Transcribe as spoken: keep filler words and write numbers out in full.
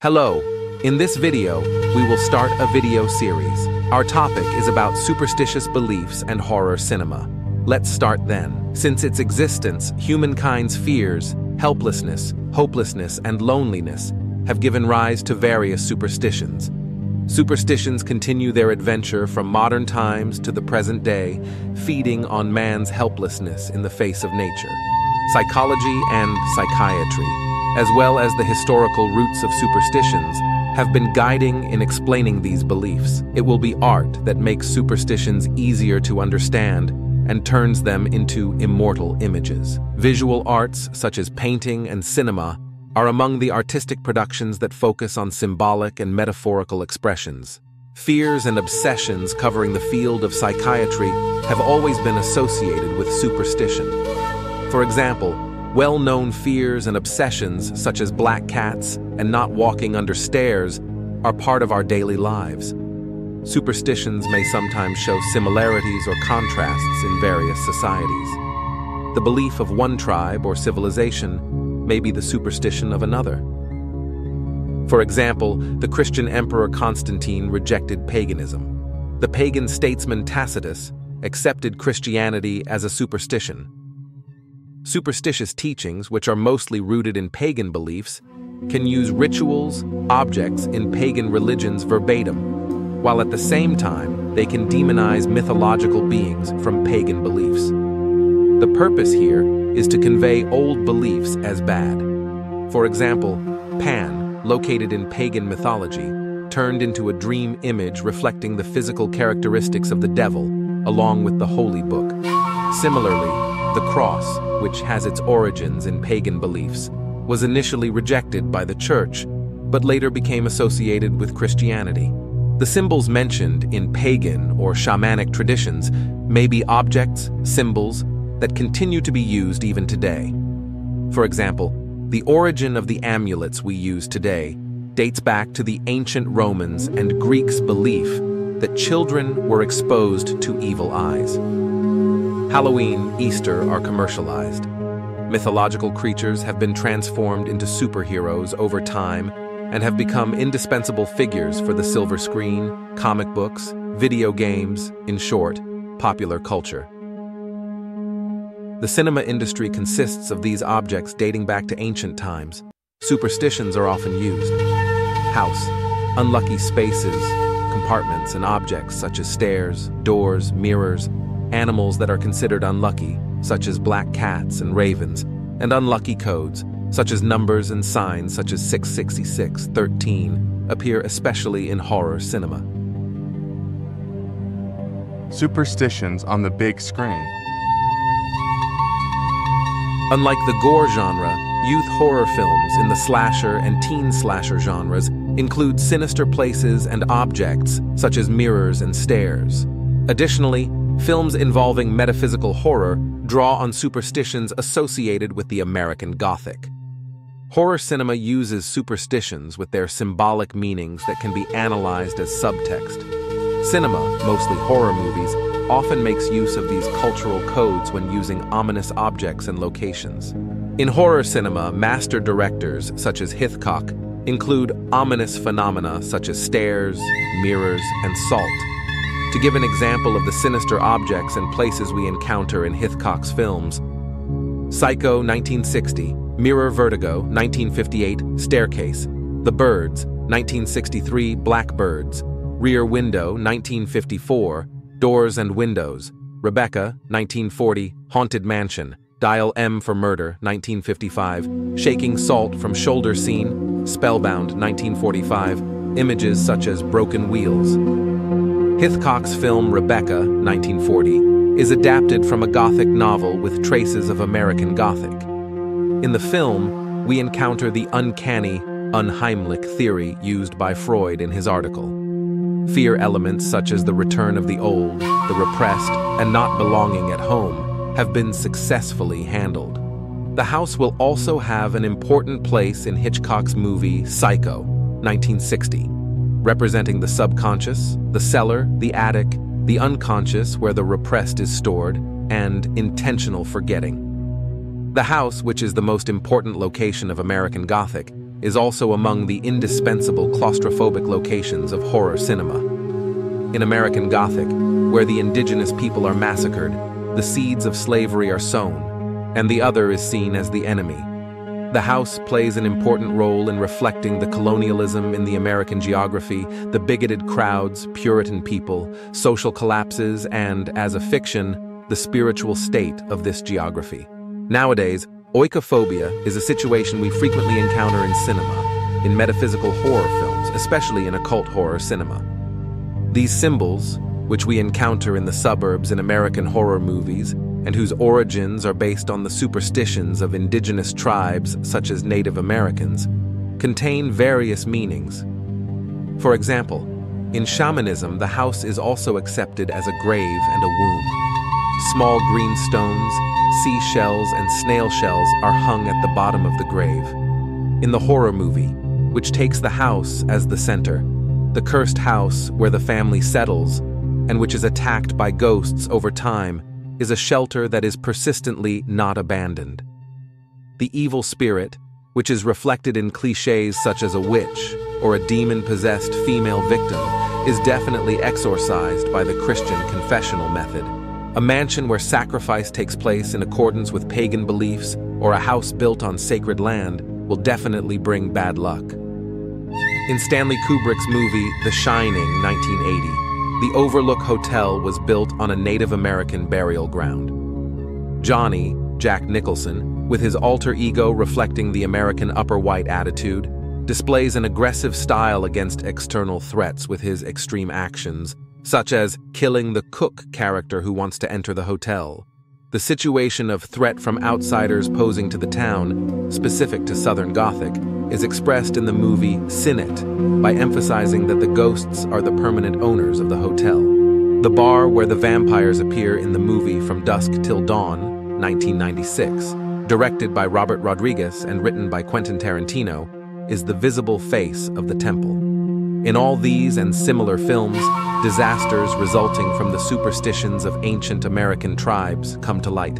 Hello, in this video, we will start a video series. Our topic is about superstitious beliefs and horror cinema. Let's start then. Since its existence, humankind's fears, helplessness, hopelessness, and loneliness have given rise to various superstitions. Superstitions continue their adventure from modern times to the present day, feeding on man's helplessness in the face of nature. Psychology and psychiatry, as well as the historical roots of superstitions, have been guiding in explaining these beliefs. It will be art that makes superstitions easier to understand and turns them into immortal images. Visual arts, such as painting and cinema, are among the artistic productions that focus on symbolic and metaphorical expressions. Fears and obsessions covering the field of psychiatry have always been associated with superstition. For example, well-known fears and obsessions such as black cats and not walking under stairs are part of our daily lives. Superstitions may sometimes show similarities or contrasts in various societies. The belief of one tribe or civilization may be the superstition of another. For example, the Christian emperor Constantine rejected paganism. The pagan statesman Tacitus accepted Christianity as a superstition. Superstitious teachings, which are mostly rooted in pagan beliefs, can use rituals, objects in pagan religions verbatim, while at the same time they can demonize mythological beings from pagan beliefs. The purpose here is to convey old beliefs as bad. For example, Pan, located in pagan mythology, turned into a dream image reflecting the physical characteristics of the devil, along with the holy book. Similarly, the cross, which has its origins in pagan beliefs, was initially rejected by the church, but later became associated with Christianity. The symbols mentioned in pagan or shamanic traditions may be objects, symbols, that continue to be used even today. For example, the origin of the amulets we use today dates back to the ancient Romans and Greeks' belief that children were exposed to evil eyes. Halloween, Easter are commercialized. Mythological creatures have been transformed into superheroes over time and have become indispensable figures for the silver screen, comic books, video games, in short, popular culture. The cinema industry consists of these objects dating back to ancient times. Superstitions are often used. House, unlucky spaces, compartments, and objects such as stairs, doors, mirrors, animals that are considered unlucky, such as black cats and ravens, and unlucky codes, such as numbers and signs such as six six six, thirteen, appear especially in horror cinema. Superstitions on the big screen. Unlike the gore genre, youth horror films in the slasher and teen slasher genres include sinister places and objects, such as mirrors and stairs. Additionally, films involving metaphysical horror draw on superstitions associated with the American Gothic. Horror cinema uses superstitions with their symbolic meanings that can be analyzed as subtext. Cinema, mostly horror movies, often makes use of these cultural codes when using ominous objects and locations. In horror cinema, master directors, such as Hitchcock, include ominous phenomena such as stairs, mirrors, and salt. To give an example of the sinister objects and places we encounter in Hitchcock's films, Psycho nineteen sixty, Mirror Vertigo nineteen fifty-eight, Staircase, The Birds nineteen sixty-three, Blackbirds, Rear Window nineteen fifty-four, Doors and Windows, Rebecca nineteen forty, Haunted Mansion, Dial M for Murder nineteen fifty-five, Shaking Salt from Shoulder Scene, Spellbound nineteen forty-five, images such as broken wheels. Hitchcock's film Rebecca, nineteen forty, is adapted from a Gothic novel with traces of American Gothic. In the film, we encounter the uncanny, unheimlich theory used by Freud in his article. Fear elements such as the return of the old, the repressed, and not belonging at home have been successfully handled. The house will also have an important place in Hitchcock's movie Psycho, nineteen sixty. Representing the subconscious, the cellar, the attic, the unconscious where the repressed is stored, and intentional forgetting. The house, which is the most important location of American Gothic, is also among the indispensable claustrophobic locations of horror cinema. In American Gothic, where the indigenous people are massacred, the seeds of slavery are sown, and the other is seen as the enemy. The house plays an important role in reflecting the colonialism in the American geography, the bigoted crowds, Puritan people, social collapses, and, as a fiction, the spiritual state of this geography. Nowadays, oikophobia is a situation we frequently encounter in cinema, in metaphysical horror films, especially in occult horror cinema. These symbols, which we encounter in the suburbs in American horror movies, and whose origins are based on the superstitions of indigenous tribes such as Native Americans, contain various meanings. For example, in shamanism, the house is also accepted as a grave and a womb. Small green stones, seashells, and snail shells are hung at the bottom of the grave. In the horror movie, which takes the house as the center, the cursed house where the family settles, and which is attacked by ghosts over time, is a shelter that is persistently not abandoned. The evil spirit, which is reflected in cliches such as a witch or a demon-possessed female victim, is definitely exorcised by the Christian confessional method. A mansion where sacrifice takes place in accordance with pagan beliefs or a house built on sacred land will definitely bring bad luck. In Stanley Kubrick's movie The Shining, nineteen eighty, the Overlook Hotel was built on a Native American burial ground. Johnny, Jack Nicholson, with his alter ego reflecting the American upper white attitude, displays an aggressive style against external threats with his extreme actions, such as killing the cook character who wants to enter the hotel. The situation of threat from outsiders posing to the town, specific to Southern Gothic, is expressed in the movie Sinnit by emphasizing that the ghosts are the permanent owners of the hotel. The bar where the vampires appear in the movie From Dusk Till Dawn, nineteen ninety-six, directed by Robert Rodriguez and written by Quentin Tarantino, is the visible face of the temple. In all these and similar films, disasters resulting from the superstitions of ancient American tribes come to light.